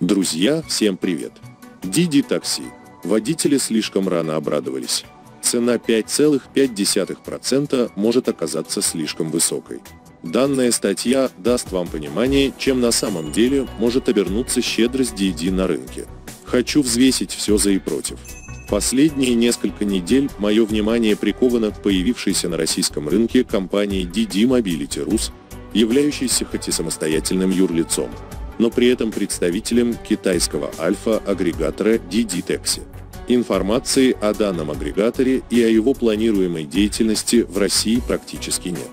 Друзья, всем привет! DiDi такси. Водители слишком рано обрадовались. Цена 5,5% может оказаться слишком высокой. Данная статья даст вам понимание, чем на самом деле может обернуться щедрость DiDi на рынке. Хочу взвесить все за и против. Последние несколько недель мое внимание приковано к появившейся на российском рынке компании DiDi Mobility Rus, являющейся хоть и самостоятельным юрлицом, но при этом представителем китайского альфа-агрегатора DiDi Taxi. Информации о данном агрегаторе и о его планируемой деятельности в России практически нет.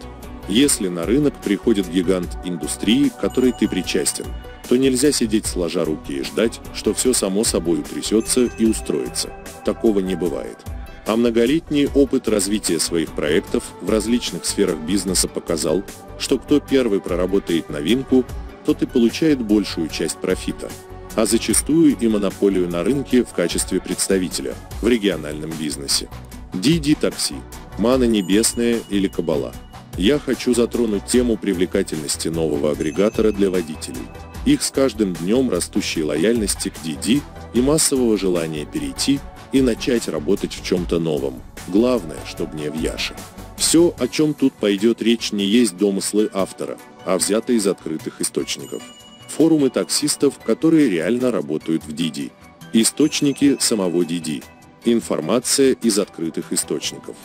Если на рынок приходит гигант индустрии, к которой ты причастен, то нельзя сидеть сложа руки и ждать, что все само собой утрясется и устроится. Такого не бывает. А многолетний опыт развития своих проектов в различных сферах бизнеса показал, что кто первый проработает новинку, тот и получает большую часть профита, а зачастую и монополию на рынке в качестве представителя в региональном бизнесе. DiDi такси. Мана небесная или кабала. Я хочу затронуть тему привлекательности нового агрегатора для водителей, их с каждым днем растущей лояльности к DiDi и массового желания перейти и начать работать в чем-то новом, главное, чтобы не в Яше. Все, о чем тут пойдет речь, не есть домыслы автора, а взяты из открытых источников. Форумы таксистов, которые реально работают в DiDi. Источники самого DiDi. Информация из открытых источников.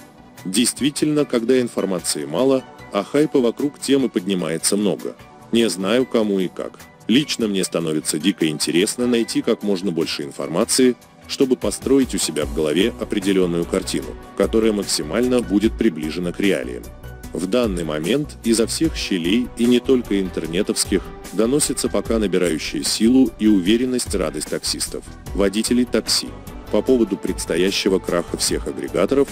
Действительно, когда информации мало, а хайпа вокруг темы поднимается много. Не знаю, кому и как. Лично мне становится дико интересно найти как можно больше информации, чтобы построить у себя в голове определенную картину, которая максимально будет приближена к реалиям. В данный момент изо всех щелей и не только интернетовских доносится пока набирающая силу и уверенность радость таксистов, водителей такси. По поводу предстоящего краха всех агрегаторов,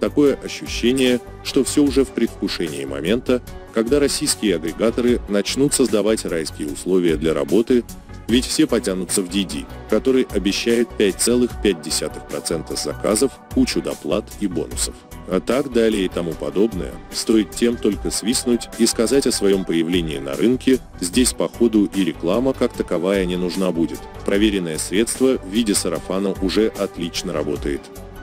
такое ощущение, что все уже в предвкушении момента, когда российские агрегаторы начнут создавать райские условия для работы, ведь все потянутся в DiDi, который обещает 5,5% заказов, кучу доплат и бонусов. А так далее и тому подобное, стоит тем только свистнуть и сказать о своем появлении на рынке, здесь походу и реклама как таковая не нужна будет, проверенное средство в виде сарафана уже отлично работает.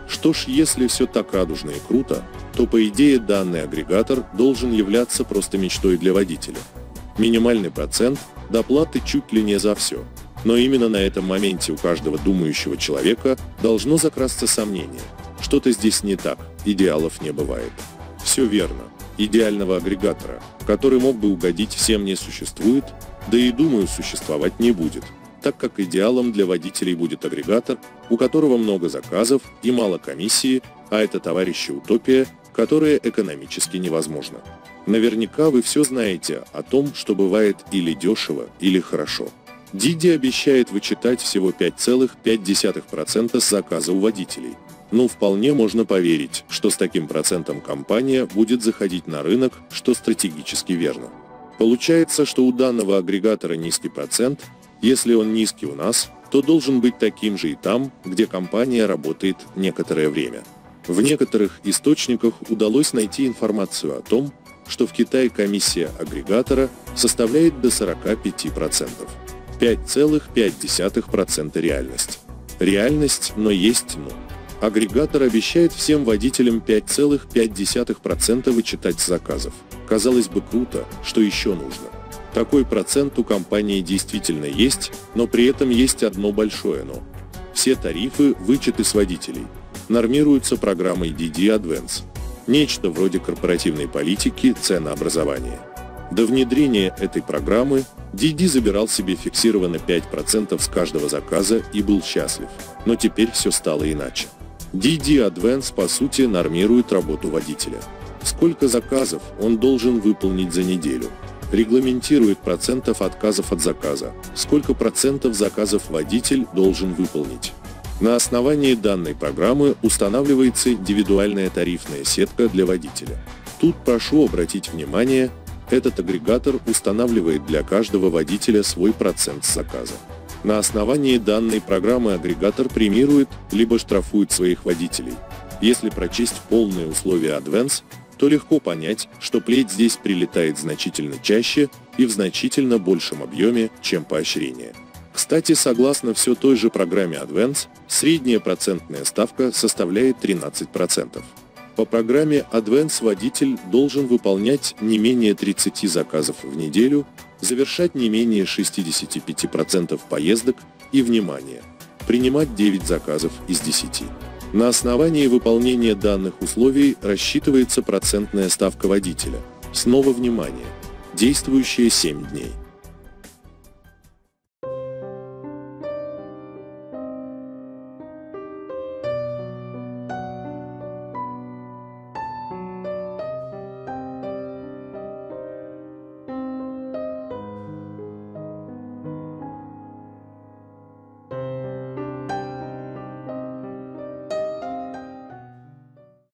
Что ж, если все так радужно и круто, то по идее данный агрегатор должен являться просто мечтой для водителя. Минимальный процент, доплаты чуть ли не за все. Но именно на этом моменте у каждого думающего человека должно закрасться сомнение. Что-то здесь не так, идеалов не бывает. Все верно, идеального агрегатора, который мог бы угодить всем, не существует, да и, думаю, существовать не будет, так как идеалом для водителей будет агрегатор, у которого много заказов и мало комиссии, а это, товарищи, утопия, которая экономически невозможна. Наверняка вы все знаете о том, что бывает или дешево, или хорошо. DiDi обещает вычитать всего 5,5% с заказа у водителей. Но вполне можно поверить, что с таким процентом компания будет заходить на рынок, что стратегически верно. Получается, что у данного агрегатора низкий процент, если он низкий у нас, то должен быть таким же и там, где компания работает некоторое время. В некоторых источниках удалось найти информацию о том, что в Китае комиссия агрегатора составляет до 45%. 5,5% реальность. Реальность, но есть но. Агрегатор обещает всем водителям 5,5% вычитать с заказов. Казалось бы, круто, что еще нужно? Такой процент у компании действительно есть, но при этом есть одно большое но. Все тарифы, вычеты с водителей нормируются программой DiDi Advance. Нечто вроде корпоративной политики ценообразования. До внедрения этой программы DiDi забирал себе фиксированно 5% с каждого заказа и был счастлив. Но теперь все стало иначе. DiDi Advance по сути нормирует работу водителя. Сколько заказов он должен выполнить за неделю. Регламентирует процентов отказов от заказа. Сколько процентов заказов водитель должен выполнить. На основании данной программы устанавливается индивидуальная тарифная сетка для водителя. Тут прошу обратить внимание, этот агрегатор устанавливает для каждого водителя свой процент с заказа. На основании данной программы агрегатор премирует, либо штрафует своих водителей. Если прочесть полные условия Advance, то легко понять, что плеть здесь прилетает значительно чаще и в значительно большем объеме, чем поощрение. Кстати, согласно все той же программе Advance, средняя процентная ставка составляет 13%. По программе Advance водитель должен выполнять не менее 30 заказов в неделю, завершать не менее 65% поездок и, внимание, принимать 9 заказов из 10. На основании выполнения данных условий рассчитывается процентная ставка водителя. Снова внимание, действующая 7 дней.